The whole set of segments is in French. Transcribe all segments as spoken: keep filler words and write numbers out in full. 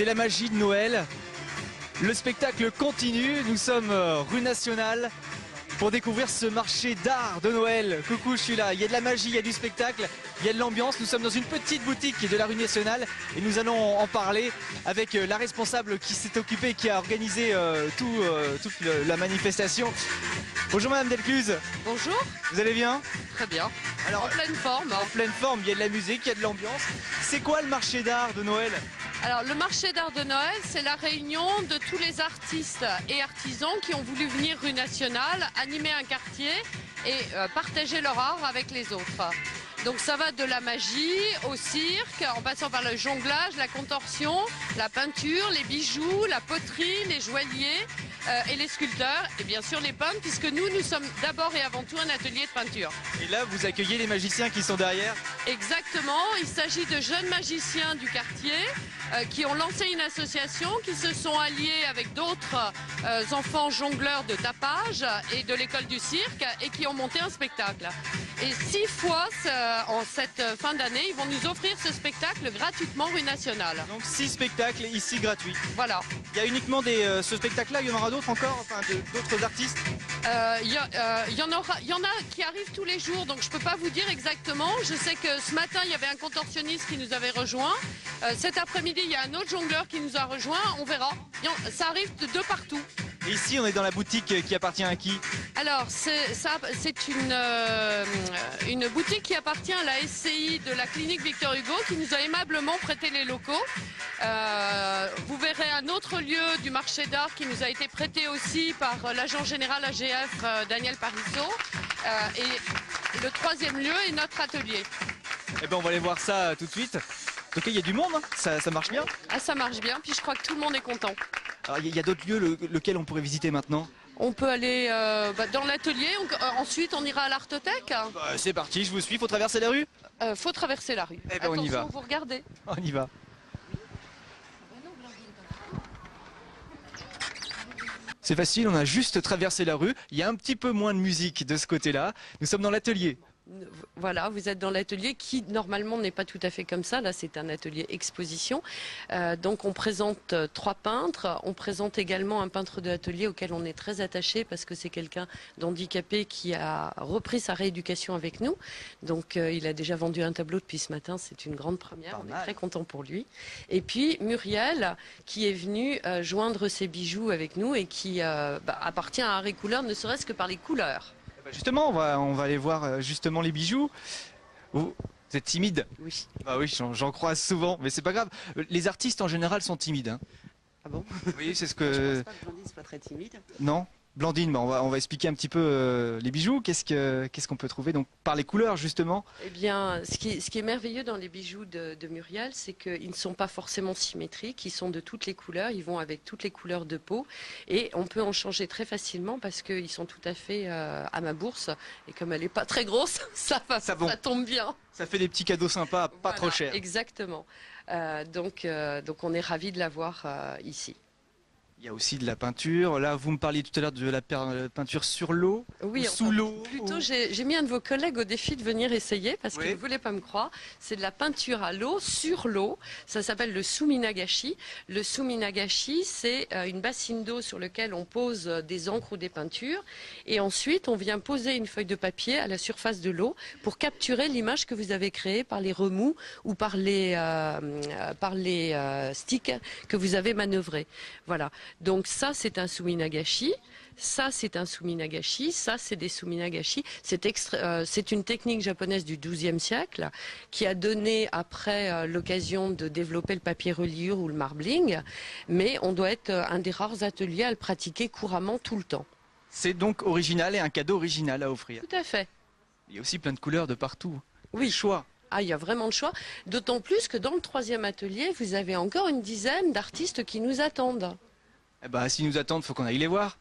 C'est la magie de Noël. Le spectacle continue. Nous sommes rue Nationale pour découvrir ce marché d'art de Noël. Coucou, je suis là. Il y a de la magie, il y a du spectacle, il y a de l'ambiance. Nous sommes dans une petite boutique de la rue Nationale et nous allons en parler avec la responsable qui s'est occupée, qui a organisé euh, tout, euh, toute le, la manifestation. Bonjour Madame Delcluse. Bonjour. Vous allez bien? Très bien. Alors, en pleine forme. En pleine forme, il y a de la musique, il y a de l'ambiance. C'est quoi le marché d'art de Noël? Alors, le marché d'art de Noël, c'est la réunion de tous les artistes et artisans qui ont voulu venir rue Nationale, animer un quartier et euh, partager leur art avec les autres. Donc ça va de la magie au cirque, en passant par le jonglage, la contorsion, la peinture, les bijoux, la poterie, les joailliers euh, et les sculpteurs. Et bien sûr les peintres, puisque nous, nous sommes d'abord et avant tout un atelier de peinture. Et là, vous accueillez les magiciens qui sont derrière? Exactement, il s'agit de jeunes magiciens du quartier euh, qui ont lancé une association, qui se sont alliés avec d'autres euh, enfants jongleurs de tapage et de l'école du cirque et qui ont monté un spectacle. Et six fois... Euh, en cette fin d'année, ils vont nous offrir ce spectacle gratuitement rue Nationale. Donc six spectacles ici gratuits. Voilà. Il y a uniquement des, euh, ce spectacle-là, il y en aura d'autres encore, enfin d'autres artistes. Euh, il, y a, euh, il, y en aura, il y en a qui arrivent tous les jours, donc je ne peux pas vous dire exactement. Je sais que ce matin, il y avait un contorsionniste qui nous avait rejoint. Euh, cet après-midi, il y a un autre jongleur qui nous a rejoint. On verra. Ça arrive de, de partout. Et ici, on est dans la boutique qui appartient à qui? Alors, c'est une, euh, une boutique qui appartient à la S C I de la clinique Victor Hugo qui nous a aimablement prêté les locaux. Euh, vous verrez un autre lieu du marché d'art qui nous a été prêté aussi par l'agent général A G F euh, Daniel Parisot. Euh, et le troisième lieu est notre atelier. Eh bien, on va aller voir ça tout de suite. Ok, il y a du monde, hein. ça, ça marche bien. Ah, ça marche bien, puis je crois que tout le monde est content. Alors, il y a d'autres lieux le, lesquels on pourrait visiter maintenant? On peut aller euh, bah, dans l'atelier, euh, ensuite on ira à l'artothèque. Bah, c'est parti, je vous suis, faut traverser la rue euh, Faut traverser la rue. Eh ben, attention, on y va. Vous regardez. On y va. C'est facile, on a juste traversé la rue. Il y a un petit peu moins de musique de ce côté-là. Nous sommes dans l'atelier. Voilà, vous êtes dans l'atelier qui normalement n'est pas tout à fait comme ça. Là, c'est un atelier exposition. Euh, donc, on présente euh, trois peintres. On présente également un peintre de l'atelier auquel on est très attaché parce que c'est quelqu'un d'handicapé qui a repris sa rééducation avec nous. Donc, euh, il a déjà vendu un tableau depuis ce matin. C'est une grande première. On est très content pour lui. Et puis, Muriel qui est venue euh, joindre ses bijoux avec nous et qui euh, bah, appartient à Harry Couleur, ne serait-ce que par les couleurs. Justement, on va, on va aller voir justement les bijoux. Vous, vous êtes timide? Oui. Bah oui, j'en croise souvent, mais c'est pas grave. Les artistes en général sont timides. Hein. Ah bon? Oui, c'est ce que. Je pense pas que Blandine soit très timide. Non, Blandine, bah on, va, on va expliquer un petit peu euh, les bijoux. Qu'est-ce que, qu'est-ce qu'on peut trouver donc par les couleurs justement? Eh bien, ce qui, ce qui est merveilleux dans les bijoux de, de Muriel, c'est qu'ils ne sont pas forcément symétriques. Ils sont de toutes les couleurs. Ils vont avec toutes les couleurs de peau et on peut en changer très facilement parce qu'ils sont tout à fait euh, à ma bourse. Et comme elle n'est pas très grosse, ça va, ça, bon. Ça tombe bien. Ça fait des petits cadeaux sympas, pas voilà, trop chers. Exactement. Euh, donc, euh, donc, on est ravis de l'avoir euh, ici. Il y a aussi de la peinture. Là, vous me parliez tout à l'heure de la peinture sur l'eau, oui, sous enfin, l'eau. Plutôt, ou... j'ai mis un de vos collègues au défi de venir essayer parce oui. qu'il ne voulait pas me croire. C'est de la peinture à l'eau, sur l'eau. Ça s'appelle le suminagashi. Le suminagashi, c'est une bassine d'eau sur laquelle on pose des encres ou des peintures. Et ensuite, on vient poser une feuille de papier à la surface de l'eau pour capturer l'image que vous avez créée par les remous ou par les, euh, par les euh, sticks que vous avez manœuvrés. Voilà. Donc ça, c'est un suminagashi, ça, c'est un suminagashi, ça, c'est des suminagashi. C'est euh, une technique japonaise du douzième siècle qui a donné après euh, l'occasion de développer le papier reliure ou le marbling, mais on doit être euh, un des rares ateliers à le pratiquer couramment tout le temps. C'est donc original et un cadeau original à offrir. Tout à fait. Il y a aussi plein de couleurs de partout. Oui. Le choix. Ah, il y a vraiment de choix, d'autant plus que dans le troisième atelier, vous avez encore une dizaine d'artistes qui nous attendent. Eh ben, s'ils nous attendent, il faut qu'on aille les voir.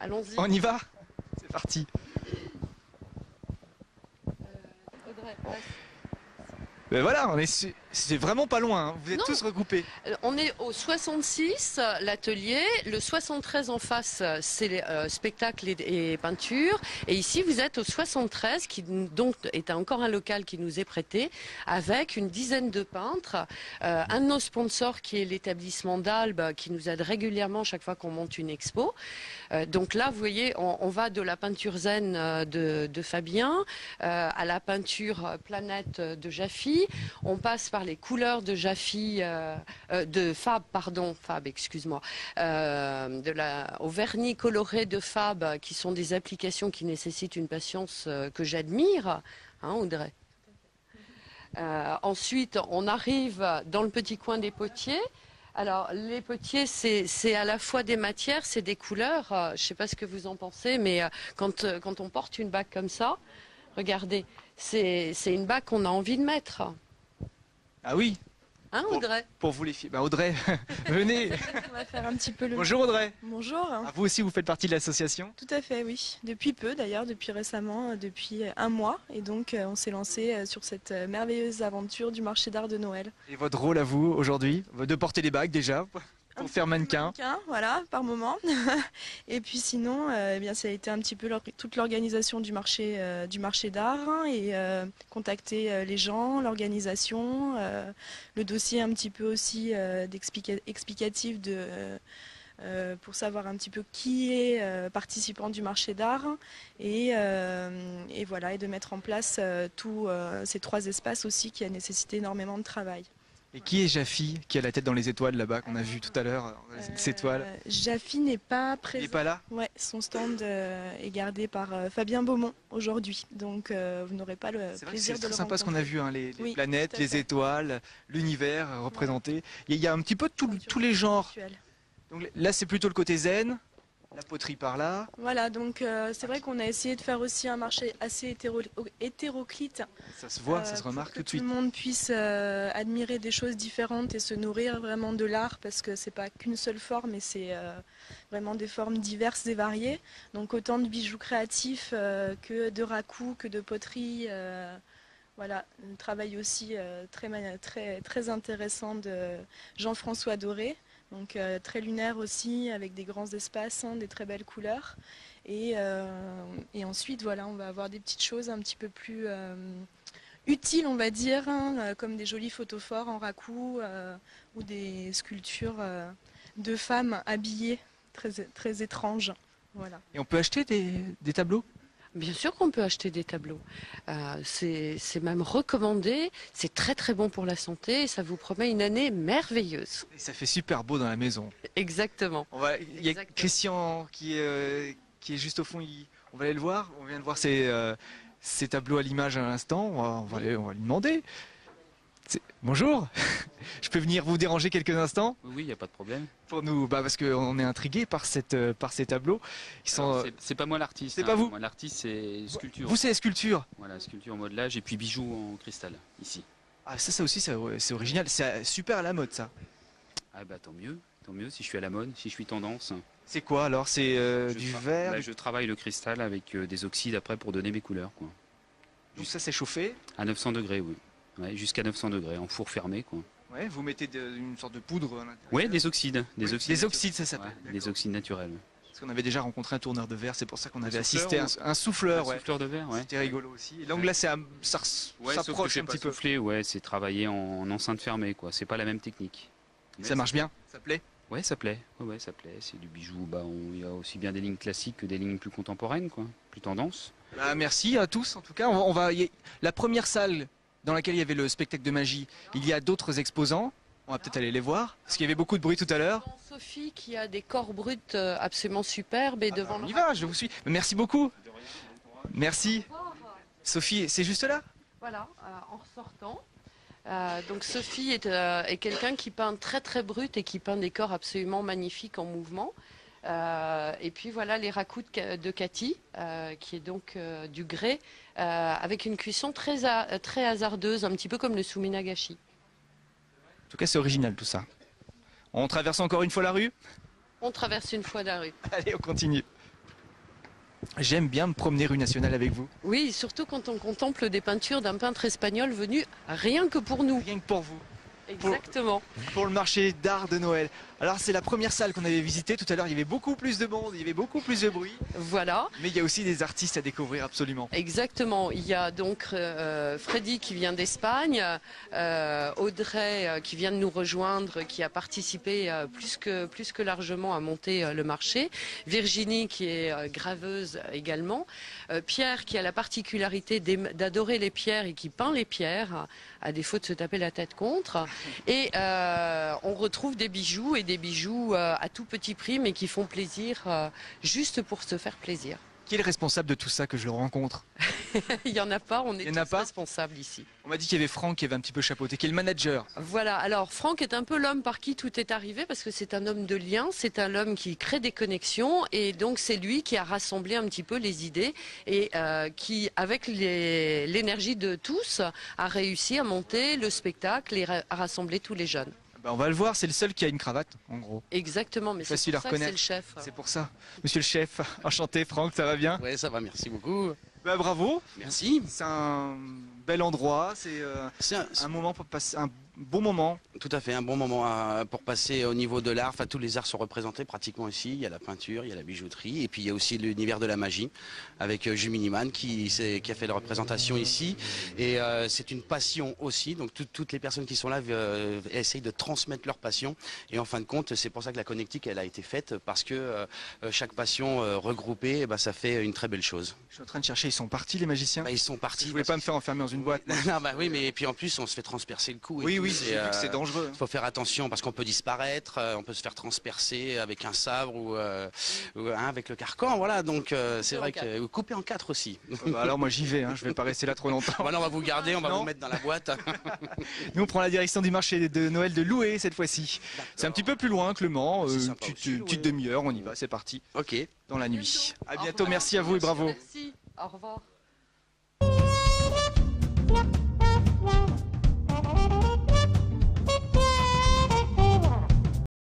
Allons-y. On y va. C'est parti. Euh, Audrey, ben voilà, on est su C'est vraiment pas loin, hein. Vous êtes non. tous recoupés. On est au soixante-six, l'atelier, le soixante-treize en face, c'est les euh, spectacles et, et peintures. Et ici, vous êtes au soixante-treize, qui donc est encore un local qui nous est prêté, avec une dizaine de peintres. Euh, un de nos sponsors, qui est l'établissement d'Albe, qui nous aide régulièrement chaque fois qu'on monte une expo. Euh, donc là, vous voyez, on, on va de la peinture zen de, de Fabien euh, à la peinture planète de Jaffi. On passe par les couleurs de Jaffi, euh, euh, de Fab, pardon, Fab, excuse-moi, euh, de la, au vernis coloré de Fab, qui sont des applications qui nécessitent une patience euh, que j'admire, hein, Audrey. Euh, ensuite, on arrive dans le petit coin des potiers. Alors, les potiers, c'est à la fois des matières, c'est des couleurs. Euh, je ne sais pas ce que vous en pensez, mais euh, quand, euh, quand on porte une bague comme ça, regardez, c'est une bague qu'on a envie de mettre. Ah oui, hein, Audrey, pour, pour vous les filles. Bah Audrey, venez. On va faire un petit peu le... Bonjour Audrey. Bonjour. Ah, vous aussi, vous faites partie de l'association? Tout à fait, oui. Depuis peu d'ailleurs, depuis récemment, depuis un mois. Et donc, on s'est lancé sur cette merveilleuse aventure du marché d'art de Noël. Et votre rôle à vous aujourd'hui? De porter les bagues déjà, pour faire mannequin. mannequin Voilà, par moment. Et puis sinon, euh, eh bien, ça a été un petit peu leur, toute l'organisation du marché euh, du marché d'art, hein, et euh, contacter euh, les gens, l'organisation, euh, le dossier un petit peu aussi euh, d'explicatif de, euh, euh, pour savoir un petit peu qui est euh, participant du marché d'art, et, euh, et voilà, et de mettre en place euh, tous euh, ces trois espaces aussi qui a nécessité énormément de travail. Et qui est Jaffi, qui a la tête dans les étoiles là-bas, qu'on a vu tout à l'heure, cette étoile? euh, Jaffi n'est pas présent. Il n'est pas là? Ouais, son stand euh, est gardé par euh, Fabien Beaumont aujourd'hui, donc euh, vous n'aurez pas le plaisir de le rencontrer. C'est sympa ce qu'on a vu, hein, les, les oui, planètes, les étoiles, l'univers représenté. Il y a un petit peu tout, tous les genres. Donc, là, c'est plutôt le côté zen. La poterie par là. Voilà, donc euh, c'est vrai qu'on a essayé de faire aussi un marché assez hétéro hétéroclite. Ça se voit, euh, ça se remarque tout de suite. Pour que tout le monde puisse euh, admirer des choses différentes et se nourrir vraiment de l'art, parce que c'est pas qu'une seule forme, mais c'est euh, vraiment des formes diverses et variées. Donc autant de bijoux créatifs euh, que de raku, que de poterie. Euh, voilà, un travail aussi euh, très, très, très intéressant de Jean-François Doré. Donc euh, très lunaire aussi, avec des grands espaces, hein, des très belles couleurs. Et, euh, et ensuite, voilà, on va avoir des petites choses un petit peu plus euh, utiles, on va dire, hein, comme des jolis photophores en raku euh, ou des sculptures euh, de femmes habillées, très, très étranges. Voilà. Et on peut acheter des, des tableaux ? Bien sûr qu'on peut acheter des tableaux. Euh, c'est même recommandé. C'est très très bon pour la santé. Et ça vous promet une année merveilleuse. Et ça fait super beau dans la maison. Exactement. On va, il y a Christian qui est, euh, qui est juste au fond. Il, on va aller le voir. On vient de voir ses, euh, ses tableaux à l'image à l'instant. On va, on, va aller, on va lui demander. Bonjour, je peux venir vous déranger quelques instants? Oui, il n'y a pas de problème. Pour nous, bah parce qu'on est intrigué par, cette, par ces tableaux. C'est pas moi l'artiste. C'est hein, pas vous. L'artiste, c'est sculpture. Vous, c'est sculpture. Voilà, sculpture en modelage et puis bijoux en cristal, ici. Ah, ça, ça aussi, c'est original. C'est super à la mode, ça. Ah, bah tant mieux. Tant mieux si je suis à la mode, si je suis tendance. C'est quoi alors? C'est euh, du verre? Là, je travaille le cristal avec euh, des oxydes après pour donner mes couleurs, quoi. Donc, ça, c'est chauffé? À neuf cents degrés, oui. Ouais, jusqu'à neuf cents degrés, en four fermé, quoi. Ouais, vous mettez de, une sorte de poudre à l'intérieur. Oui, des oxydes. Des, oui, oxydes, des oxydes, ça s'appelle. Ouais, des oxydes naturels. Parce qu'on avait déjà rencontré un tourneur de verre, c'est pour ça qu'on avait assisté à un, un souffleur. Un ouais. souffleur de verre, ouais. C'était rigolo aussi. L'anglais, ça s'approche un petit peu. Souffler, ouais, c'est travailler en, en enceinte fermée, quoi. C'est pas la même technique. Mais ça marche bien? Ça plaît? Ouais, ça plaît. Ouais, ouais, ça plaît. C'est du bijou. Bah, on, il y a aussi bien des lignes classiques que des lignes plus contemporaines, quoi. Plus tendance. Bah, merci à tous, en tout cas. On, on va y... La première salle dans laquelle il y avait le spectacle de magie, il y a d'autres exposants. On va peut-être aller les voir, parce qu'il y avait beaucoup de bruit tout à l'heure. Sophie qui a des corps bruts absolument superbes et ah devant... Bah on y va, je vous suis. Merci beaucoup. Merci. Sophie, c'est juste là? Voilà, euh, en ressortant. Euh, donc Sophie est, euh, est quelqu'un qui peint très très brut et qui peint des corps absolument magnifiques en mouvement. Euh, et puis voilà les raku de, de Cathy, euh, qui est donc euh, du grès, euh, avec une cuisson très, a, très hasardeuse, un petit peu comme le suminagashi. En tout cas, c'est original tout ça. On traverse encore une fois la rue? On traverse une fois la rue. Allez, on continue. J'aime bien me promener rue nationale avec vous. Oui, surtout quand on contemple des peintures d'un peintre espagnol venu rien que pour nous. Rien que pour vous. Exactement. Pour, pour le marché d'art de Noël. Alors c'est la première salle qu'on avait visitée tout à l'heure, il y avait beaucoup plus de monde, il y avait beaucoup plus de bruit. Voilà. Mais il y a aussi des artistes à découvrir absolument. Exactement, il y a donc euh, Freddy qui vient d'Espagne, euh, Audrey euh, qui vient de nous rejoindre, qui a participé euh, plus, que, plus que largement à monter euh, le marché, Virginie qui est euh, graveuse également, euh, Pierre qui a la particularité d'adorer les pierres et qui peint les pierres, à défaut de se taper la tête contre. Et euh, on retrouve des bijoux, et des bijoux euh, à tout petit prix, mais qui font plaisir euh, juste pour se faire plaisir. Qui est le responsable de tout ça que je le rencontre? Il n'y en a pas, on est tous responsables ici. On m'a dit qu'il y avait Franck qui avait un petit peu chapeauté, qui est le manager. Voilà, alors Franck est un peu l'homme par qui tout est arrivé, parce que c'est un homme de lien, c'est un homme qui crée des connexions, et donc c'est lui qui a rassemblé un petit peu les idées, et euh, qui, avec l'énergie de tous, a réussi à monter le spectacle et à rassembler tous les jeunes. Bah on va le voir, c'est le seul qui a une cravate, en gros. Exactement, mais c'est pour ça que c'est le chef. C'est pour ça. Monsieur le chef, enchanté Franck, ça va bien? Oui, ça va, merci beaucoup. Bah, bravo. Merci. C'est un bel endroit, c'est euh, un, un moment pour passer... Un... Bon moment. Tout à fait, un bon moment à, pour passer au niveau de l'art. Enfin, tous les arts sont représentés pratiquement ici. Il y a la peinture, il y a la bijouterie et puis il y a aussi l'univers de la magie avec Jumini qui, qui a fait la représentation ici. Et euh, c'est une passion aussi. Donc tout, toutes les personnes qui sont là euh, essayent de transmettre leur passion. Et en fin de compte, c'est pour ça que la connectique elle a été faite parce que euh, chaque passion euh, regroupée, eh ben, ça fait une très belle chose. Je suis en train de chercher, ils sont partis les magiciens? Bah, ils sont partis. Je voulais pas me faire enfermer dans une boîte. Non, bah, oui, mais et puis en plus on se fait transpercer le cou. Et oui, tout. oui. C'est euh, dangereux. Il faut faire attention parce qu'on peut disparaître, euh, on peut se faire transpercer avec un sabre ou, euh, ou hein, avec le carcan. Voilà, donc euh, c'est vrai que vous coupez en quatre aussi. Oh bah alors moi j'y vais, hein, je ne vais pas rester là trop longtemps. Bon, alors on va vous garder, on va non. vous mettre dans la boîte. Nous on prend la direction du marché de Noël de Loué cette fois-ci. C'est un petit peu plus loin que Le Mans, euh, petite, euh, petite demi-heure, on y va, c'est parti. Ok. Dans la nuit. A bientôt, bientôt merci à vous et bravo. Merci, au revoir.